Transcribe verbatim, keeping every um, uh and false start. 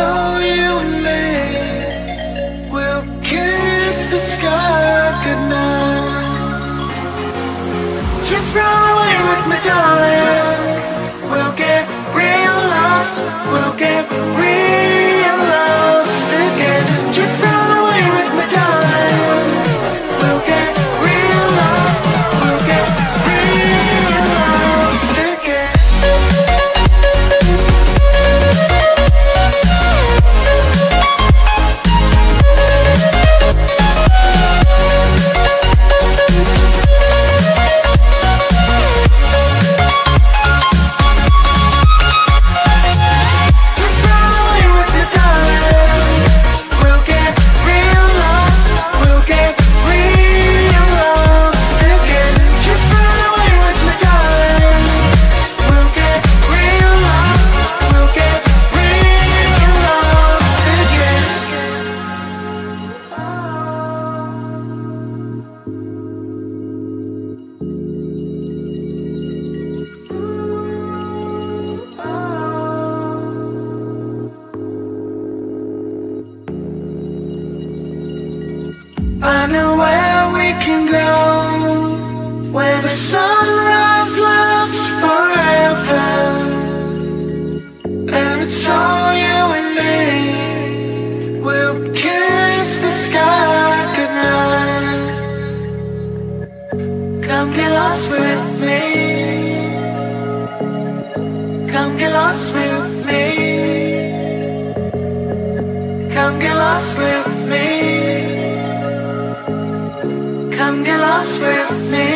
So you and me will kiss the sky goodnight. Just run away with me, darling. We'll get real lost. We'll get real lost again. Just run. With me, come get lost with me.